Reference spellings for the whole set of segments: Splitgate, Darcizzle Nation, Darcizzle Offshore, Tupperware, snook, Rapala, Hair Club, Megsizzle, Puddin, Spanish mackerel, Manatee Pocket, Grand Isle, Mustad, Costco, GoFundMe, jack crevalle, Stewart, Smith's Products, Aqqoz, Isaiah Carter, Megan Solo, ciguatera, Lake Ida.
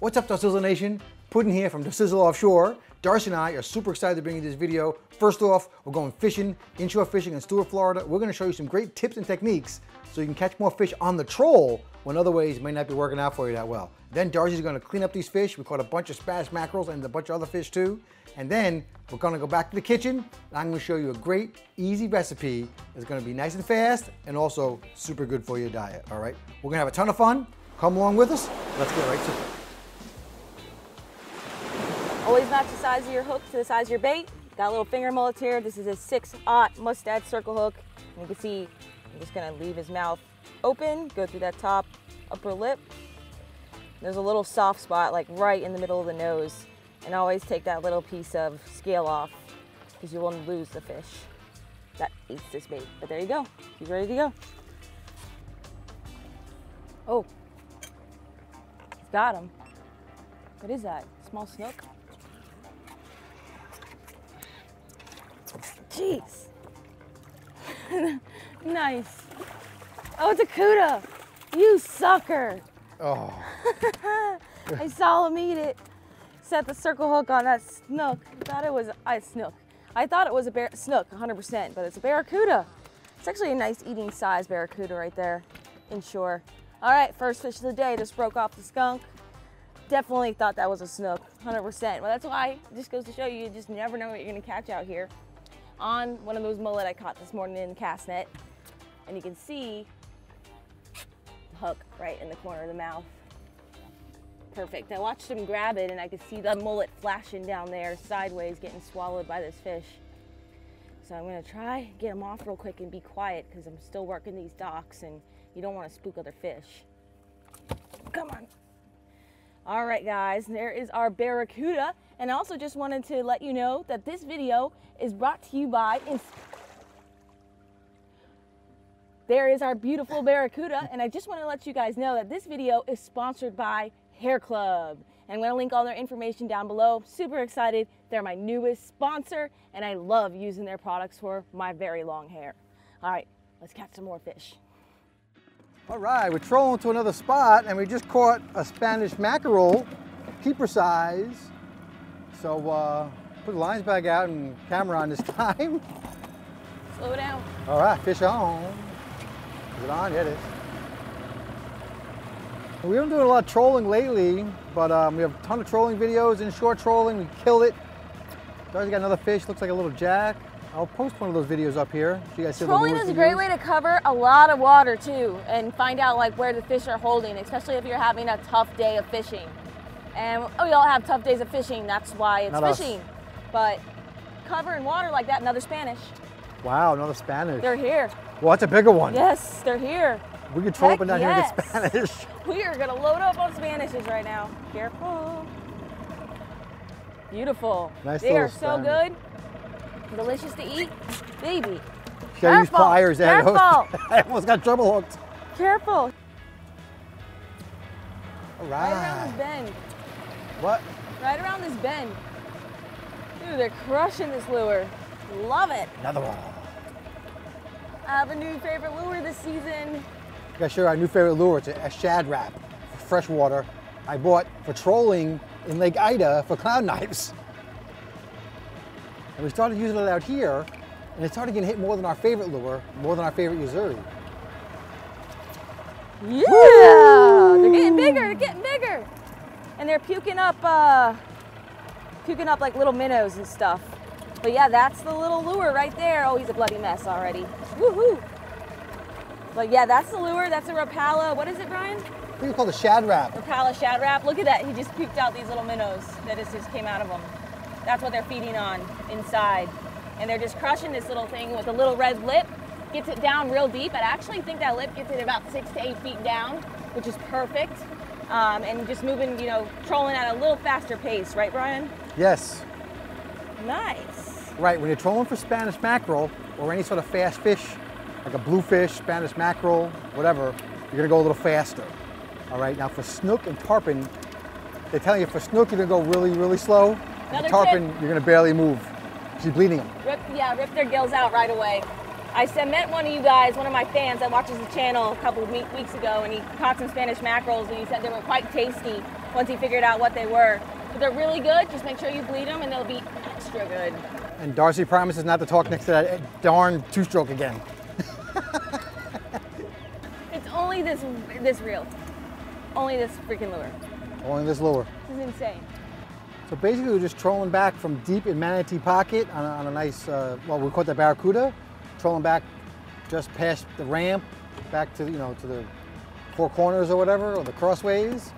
What's up, Darcizzle Nation? Puddin here from Darcizzle Offshore. Darcy and I are super excited to bring you this video. First off, we're going fishing, inshore fishing in Stewart, Florida. We're gonna show you some great tips and techniques so you can catch more fish on the troll when other ways may not be working out for you that well. Then Darcy's gonna clean up these fish. We caught a bunch of Spanish mackerels and a bunch of other fish too. And then we're gonna go back to the kitchen and I'm gonna show you a great, easy recipe that's gonna be nice and fast and also super good for your diet, all right? We're gonna have a ton of fun. Come along with us. Let's get right to it. Always match the size of your hook to the size of your bait. Got a little finger mullets here. This is a 6/0 Mustad circle hook. And you can see, I'm just gonna leave his mouth open, go through that top upper lip. There's a little soft spot like right in the middle of the nose. And always take that little piece of scale off because you won't lose the fish that eats this bait. But there you go, he's ready to go. Oh, got him. What is that, small snook? Jeez. Nice. Oh, it's a cuda. You sucker. Oh. I saw him eat it. Set the circle hook on that snook. I thought it was a snook, 100%, but it's a barracuda. It's actually a nice eating size barracuda right there, inshore. All right, first fish of the day, just broke off the skunk. Definitely thought that was a snook, 100%. Well, that's why, it just goes to show you, you just never know what you're gonna catch out here. On one of those mullet I caught this morning in the cast net. And you can see the hook right in the corner of the mouth. Perfect. I watched him grab it and I could see the mullet flashing down there sideways getting swallowed by this fish. So I'm gonna try get him off real quick and be quiet because I'm still working these docks and you don't want to spook other fish. Come on. All right, guys, there is our barracuda. And I also just wanted to let you know that this video is brought to you by... There is our beautiful barracuda. And I just want to let you guys know that this video is sponsored by Hair Club. And I'm going to link all their information down below. Super excited. They're my newest sponsor. And I love using their products for my very long hair. All right, let's catch some more fish. All right, we're trolling to another spot. And we just caught a Spanish mackerel, keeper size. So put the lines back out and camera on this time. Slow down. All right, fish on. Is it on? Yeah, it is. We haven't done a lot of trolling lately, but we have a ton of trolling videos, inshore trolling. We killed it. Darcy got another fish, looks like a little jack. I'll post one of those videos up here. So you guys see trolling is a great way to cover a lot of water too and find out like where the fish are holding, especially if you're having a tough day of fishing. And we all have tough days of fishing, that's why it's not fishing. Us. But covering water like that, another Spanish. Wow, another Spanish. They're here. Well, that's a bigger one. Yes, they're here. We could troll up and down here and get Spanish. We are gonna load up on Spanishes right now. Careful. Beautiful. Nice they are so Spanish. Good. Delicious to eat. Baby. Gotta use pliers and hooks. I almost got trouble hooked. Careful. All right. Right around this bend. What? Right around this bend. Dude, they're crushing this lure. Love it. Another one. I have a new favorite lure this season. I got our new favorite lure. It's a shad wrap, freshwater. I bought for trolling in Lake Ida for clown knives. And we started using it out here, and it started getting hit more than our favorite lure, more than our favorite Yuzuri. Yeah! Woo! They're getting bigger, they're getting bigger. And they're puking up like little minnows and stuff. But yeah, that's the little lure right there. Oh, he's a bloody mess already. Woohoo! But yeah, that's the lure. That's a Rapala. What is it, Brian? I think it's called a shad wrap. Rapala shad wrap. Look at that. He just puked out these little minnows that just came out of them. That's what they're feeding on inside. And they're just crushing this little thing with a little red lip. Gets it down real deep. I actually think that lip gets it about 6 to 8 feet down, which is perfect. And just moving, you know, trolling at a little faster pace, right, Brian? Yes. Nice. Right, when you're trolling for Spanish mackerel or any sort of fast fish, like a bluefish, Spanish mackerel, whatever, you're gonna go a little faster. All right, now for snook and tarpon, they tell you for snook, you're gonna go really, really slow. For tarpon, you're gonna barely move. She's bleeding them. Rip their gills out right away. I met one of you guys, one of my fans that watches the channel a couple of weeks ago, and he caught some Spanish mackerels and he said they were quite tasty. once he figured out what they were. But they're really good. Just make sure you bleed them and they'll be extra good. And Darcy promises not to talk next to that darn two-stroke again. It's only this reel. Only this freaking lure. Only this lure. This is insane. So basically we're just trolling back from deep in Manatee Pocket on a nice, well, we caught the barracuda, trolling back just past the ramp, back to, you know, to the four corners or whatever, or the crossways.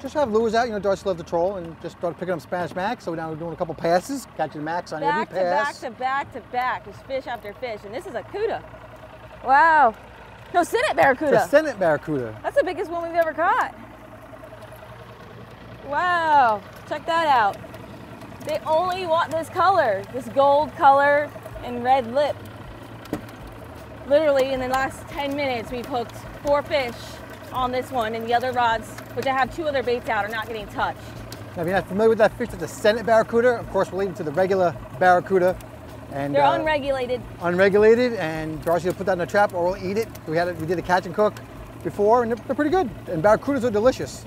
Just have lures out, you know, Darcy loved to troll and just started picking up Spanish Max. So now we're doing a couple passes, catching Max on back every pass. Back to back. There's fish after fish, and this is a cuda. Wow. No, Senate barracuda. It's a Senate barracuda. That's the biggest one we've ever caught. Wow, check that out. They only want this color, this gold color and red lip. Literally in the last 10 minutes, we've hooked 4 fish on this one, and the other rods, which I have 2 other baits out, are not getting touched. Now, if you're not familiar with that fish, that's a Senate barracuda. Of course, we're leading to the regular barracuda. And they're unregulated. Unregulated, and Darcy will put that in a trap or we'll eat it. We did a catch and cook before, and they're pretty good. And barracudas are delicious.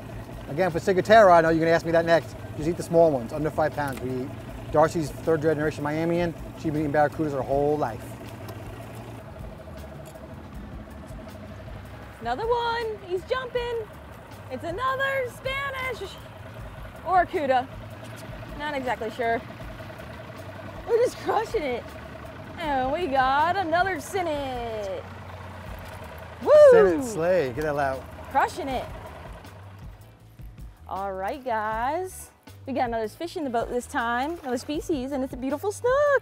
Again, for ciguatera, I know you're gonna ask me that next. Just eat the small ones, under 5 pounds. We eat. Darcy's third generation Miamian. She's been eating barracudas her whole life. Another one, he's jumping. It's another Spanish or cuda. Not exactly sure. We're just crushing it. And we got another Senate. Woo! Senate slay, get that loud. Crushing it. All right, guys. We got another fish in the boat this time, another species, and it's a beautiful snook.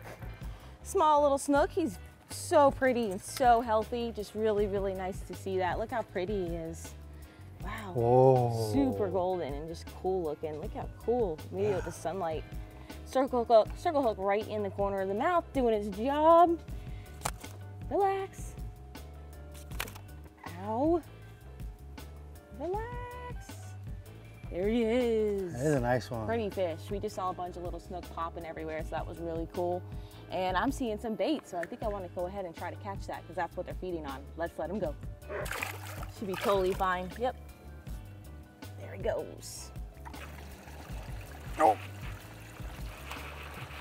Small little snook. He's so pretty and so healthy. Just really, really nice to see that. Look how pretty he is. Wow. Whoa. Super golden and just cool looking. Look how cool. Maybe with the sunlight. Circle hook right in the corner of the mouth, doing its job. Relax. Ow. Relax. There he is. That is a nice one. Pretty fish. We just saw a bunch of little snook popping everywhere, so that was really cool. And I'm seeing some bait, so I think I want to go ahead and try to catch that because that's what they're feeding on. Let's let him go. Should be totally fine. Yep. There he goes. Oh.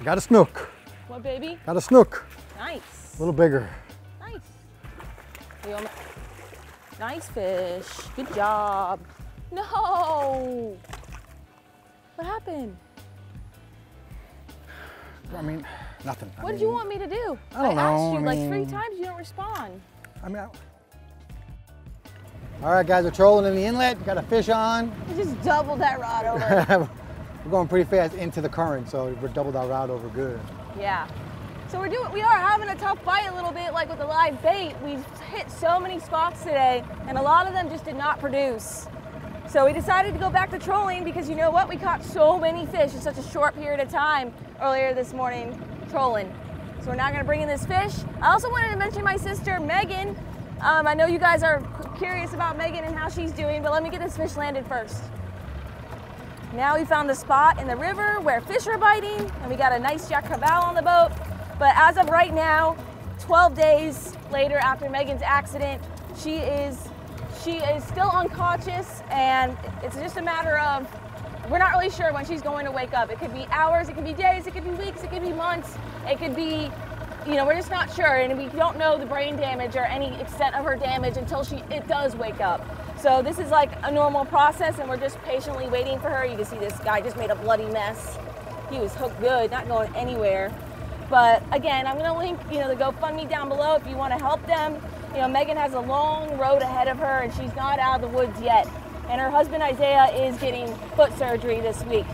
Got a snook. What, baby? Got a snook. Nice. A little bigger. Nice. Nice fish. Good job. No! What happened? I mean, nothing. What did you want me to do? I don't know. I asked you like 3 times, you don't respond. I mean, all right, guys, we're trolling in the inlet. Got a fish on. I just doubled that rod over. We're going pretty fast into the current, so we're doubled our rod over good. Yeah. So we are having a tough fight a little bit, like with the live bait. We've hit so many spots today, and a lot of them just did not produce. So we decided to go back to trolling because you know what? We caught so many fish in such a short period of time earlier this morning trolling. So we're now gonna bring in this fish. I also wanted to mention my sister, Megan. I know you guys are curious about Megan and how she's doing, but let me get this fish landed first. Now we found the spot in the river where fish are biting, and we got a nice jack crevalle on the boat. But as of right now, 12 days later after Megan's accident, she is still unconscious, and it's just a matter of, we're not really sure when she's going to wake up. It could be hours, it could be days, it could be weeks, it could be months, it could be, you know, we're just not sure. And we don't know the brain damage or any extent of her damage until it does wake up. So this is like a normal process, and we're just patiently waiting for her. You can see this guy just made a bloody mess. He was hooked good, not going anywhere. But again, I'm gonna link, you know, the GoFundMe down below if you wanna help them. You know, Megan has a long road ahead of her, and she's not out of the woods yet. And her husband, Isaiah, is getting foot surgery this week.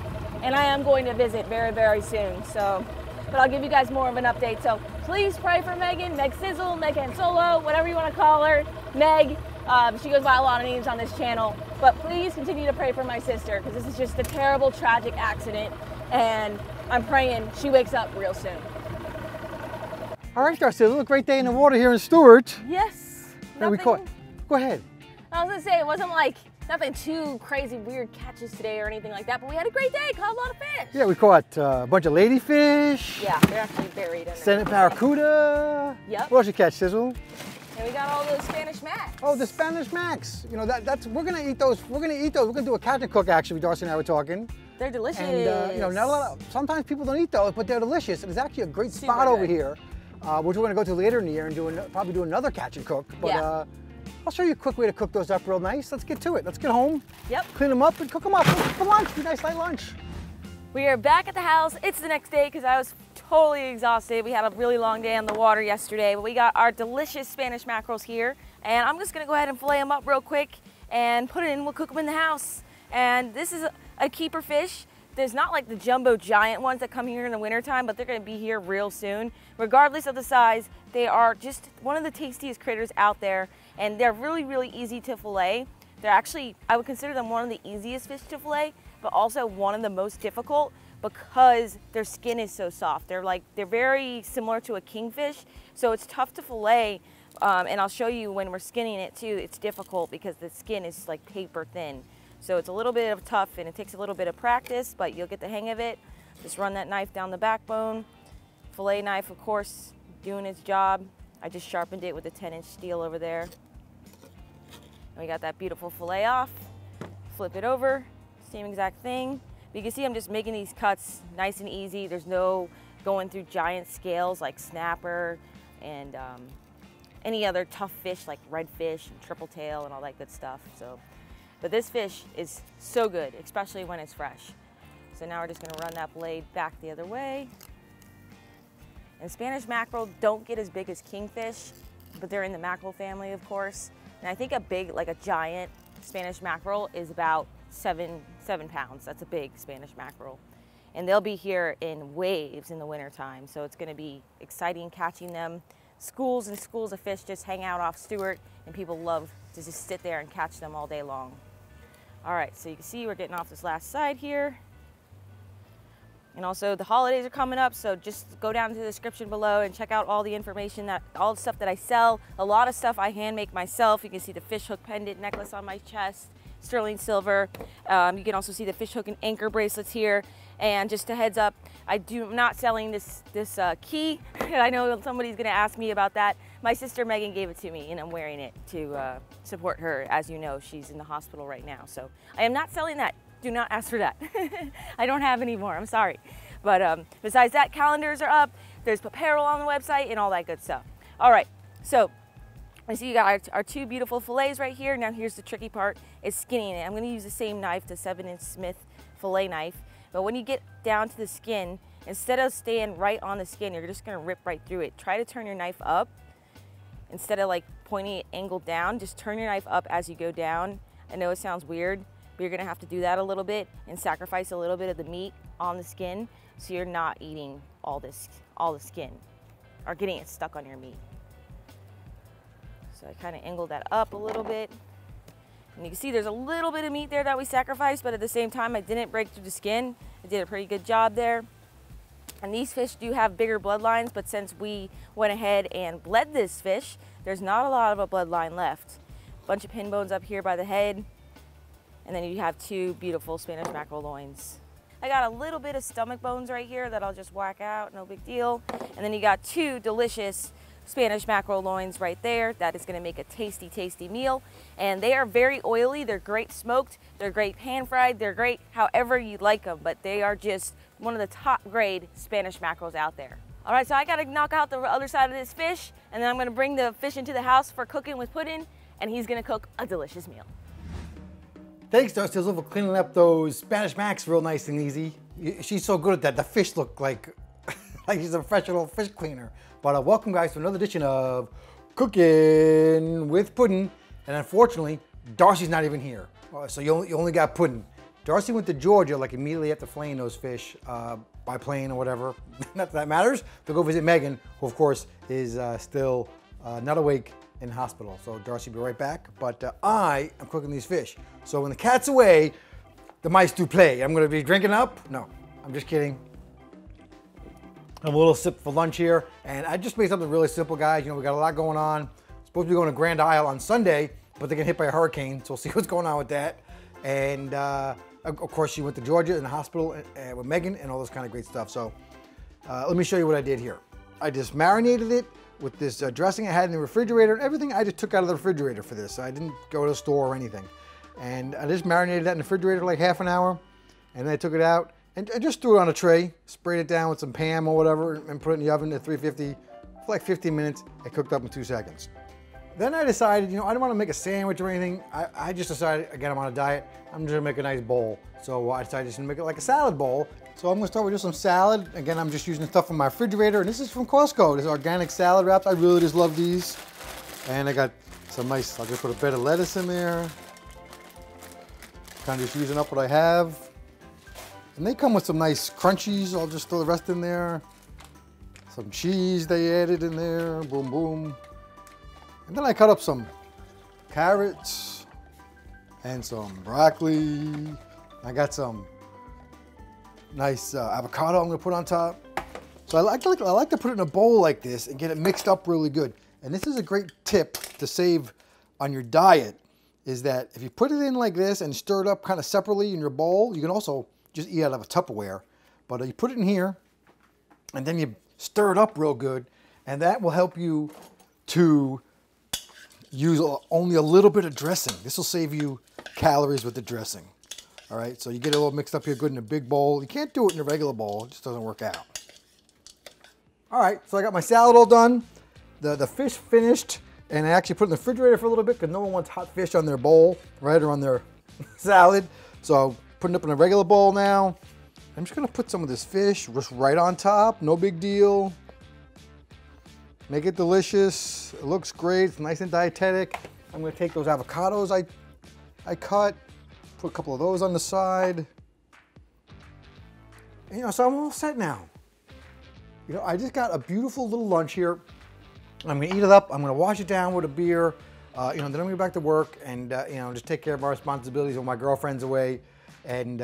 And I am going to visit very, very soon. So, but I'll give you guys more of an update. So please pray for Megan, Megsizzle, Megan Solo, whatever you want to call her, Meg. She goes by a lot of names on this channel. But please continue to pray for my sister, because this is just a terrible, tragic accident. And I'm praying she wakes up real soon. All right, Darcizzle, a great day in the water here in Stewart. Yes. And we caught. Go ahead. I was gonna say, it wasn't like nothing too crazy weird catches today or anything like that, but we had a great day, caught a lot of fish. Yeah, we caught a bunch of ladyfish. Yeah, they're actually buried in there. Senate barracuda. Yep. What else you catch, Sizzle? And we got all those Spanish macks. Oh, the Spanish macks. You know, we're gonna eat those. We're gonna do a catch and cook, actually. Darcy and I were talking. They're delicious. And you know, sometimes people don't eat those, but they're delicious. And it's actually a great spot over here, which we're gonna go to later in the year and do probably do another catch and cook. But I'll show you a quick way to cook those up real nice. Let's get to it. Let's get home. Yep. Clean them up and cook them up for lunch. Be nice light lunch. We are back at the house. It's the next day because I was totally exhausted. We had a really long day on the water yesterday, but we got our delicious Spanish mackerels here. And I'm just gonna go ahead and fillet them up real quick and put it in. We'll cook them in the house. And this is a keeper fish. There's not like the jumbo giant ones that come here in the wintertime, but they're gonna be here real soon. Regardless of the size, they are just one of the tastiest critters out there. And they're really, really easy to fillet. They're actually, I would consider them one of the easiest fish to fillet, but also one of the most difficult because their skin is so soft. They're very similar to a kingfish, so it's tough to fillet. And I'll show you when we're skinning it too, it's difficult because the skin is like paper thin. So it's a little bit of tough and it takes a little bit of practice, but you'll get the hang of it. Just run that knife down the backbone. Fillet knife, of course, doing its job. I just sharpened it with a 10-inch steel over there. And we got that beautiful fillet off. Flip it over, same exact thing. But you can see I'm just making these cuts nice and easy. There's no going through giant scales like snapper and any other tough fish like redfish and triple tail and all that good stuff. So. But this fish is so good, especially when it's fresh. So now we're just gonna run that blade back the other way. And Spanish mackerel don't get as big as kingfish, but they're in the mackerel family, of course. And I think a big, like a giant Spanish mackerel is about seven pounds. That's a big Spanish mackerel. And they'll be here in waves in the wintertime. So it's gonna be exciting catching them. Schools and schools of fish just hang out off Stewart, and people love to just sit there and catch them all day long. All right, so you can see we're getting off this last side here. And also the holidays are coming up, so just go down to the description below and check out all the information, all the stuff that I sell. A lot of stuff I hand make myself. You can see the fish hook pendant necklace on my chest, sterling silver. You can also see the fish hook and anchor bracelets here. And just a heads up, I'm not selling this key. I know somebody's gonna ask me about that. My sister Megan gave it to me and I'm wearing it to support her. As you know, she's in the hospital right now. So I am not selling that. Do not ask for that. I don't have any more, I'm sorry. But besides that, calendars are up. There's apparel on the website and all that good stuff. All right, so I see you got our two beautiful fillets right here. Now here's the tricky part, is skinning it. I'm gonna use the same knife, the 7-inch Smith fillet knife. But when you get down to the skin, instead of staying right on the skin, you're just gonna rip right through it. Try to turn your knife up. Instead of like pointing it angled down, just turn your knife up as you go down. I know it sounds weird, but you're gonna have to do that a little bit and sacrifice a little bit of the meat on the skin so you're not eating all the skin or getting it stuck on your meat. So I kind of angled that up a little bit. And you can see there's a little bit of meat there that we sacrificed, but at the same time, I didn't break through the skin. I did a pretty good job there. And these fish do have bigger bloodlines, but since we went ahead and bled this fish, there's not a lot of a bloodline left. A bunch of pin bones up here by the head, and then you have two beautiful Spanish mackerel loins. I got a little bit of stomach bones right here that I'll just whack out, no big deal. And then you got two delicious Spanish mackerel loins right there. That is gonna make a tasty, tasty meal. And they are very oily, they're great smoked, they're great pan fried, they're great however you like them, but they are just one of the top grade Spanish mackerels out there. All right, so I gotta knock out the other side of this fish, and then I'm gonna bring the fish into the house for cooking with Puddin', and he's gonna cook a delicious meal. Thanks, Darcizzle, for cleaning up those Spanish macks real nice and easy. She's so good at that, the fish look like she's a fresh little fish cleaner. But welcome guys to another edition of Cooking with Puddin'. And unfortunately, Darcy's not even here. So you only got Puddin'. Darcy went to Georgia like immediately after flaying those fish by plane or whatever. Not that that matters. To go visit Megan, who of course is still not awake in hospital. So Darcy will be right back. But I am cooking these fish. So when the cat's away, the mice do play. I'm gonna be drinking up. No, I'm just kidding. I'm a little sip for lunch here, and I just made something really simple, guys. You know, we got a lot going on. We're supposed to be going to Grand Isle on Sunday, but they get hit by a hurricane, so we'll see what's going on with that. And of course, she went to Georgia in the hospital with Megan and all this kind of great stuff. So let me show you what I did here. I just marinated it with this dressing I had in the refrigerator, and everything I just took out of the refrigerator for this. I didn't go to the store or anything. And I just marinated that in the refrigerator for like half an hour, and then I took it out and I just threw it on a tray, sprayed it down with some Pam or whatever, and put it in the oven at 350 for like 15 minutes. It cooked up in 2 seconds. Then I decided, you know, I didn't want to make a sandwich or anything. I just decided, again, I'm on a diet, I'm just gonna make a nice bowl. So I decided to make it like a salad bowl. So I'm gonna start with just some salad. Again, I'm just using stuff from my refrigerator, and this is from Costco. This is organic salad wraps. I really just love these. And I got some nice, I'll just put a bed of lettuce in there. Kind of just using up what I have. And they come with some nice crunchies. I'll just throw the rest in there. Some cheese they added in there, boom, boom. And then I cut up some carrots and some broccoli. I got some nice avocado I'm gonna put on top. So I like to put it in a bowl like this and get it mixed up really good. And this is a great tip to save on your diet, is that if you put it in like this and stir it up kind of separately in your bowl, you can also just eat out of a Tupperware. But you put it in here and then you stir it up real good, and that will help you to use only a little bit of dressing. This will save you calories with the dressing. All right, so you get it all mixed up here good in a big bowl. You can't do it in a regular bowl, it just doesn't work out. All right, so I got my salad all done, the fish finished, and I actually put it in the refrigerator for a little bit because no one wants hot fish on their bowl, right, or on their salad. So putting it up in a regular bowl now. I'm just gonna put some of this fish just right on top, no big deal. Make it delicious, it looks great, it's nice and dietetic. I'm gonna take those avocados I cut, put a couple of those on the side. And, you know, so I'm all set now. You know, I just got a beautiful little lunch here. I'm gonna eat it up, I'm gonna wash it down with a beer, you know, then I'm gonna go back to work and, you know, just take care of my responsibilities when my girlfriend's away, and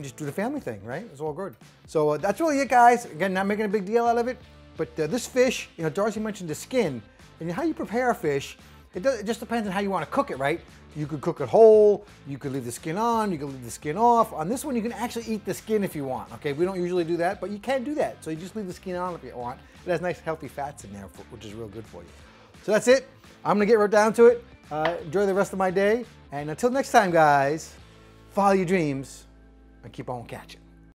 just do the family thing, right? It's all good. So that's really it, guys. Again, not making a big deal out of it. But this fish, you know, Darcy mentioned the skin, and how you prepare a fish, it just depends on how you want to cook it, right? You could cook it whole, you could leave the skin on, you could leave the skin off. On this one, you can actually eat the skin if you want, okay? We don't usually do that, but you can do that. So you just leave the skin on if you want. It has nice healthy fats in there, which is real good for you. So that's it. I'm gonna get right down to it. Enjoy the rest of my day. And until next time, guys, follow your dreams and keep on catching.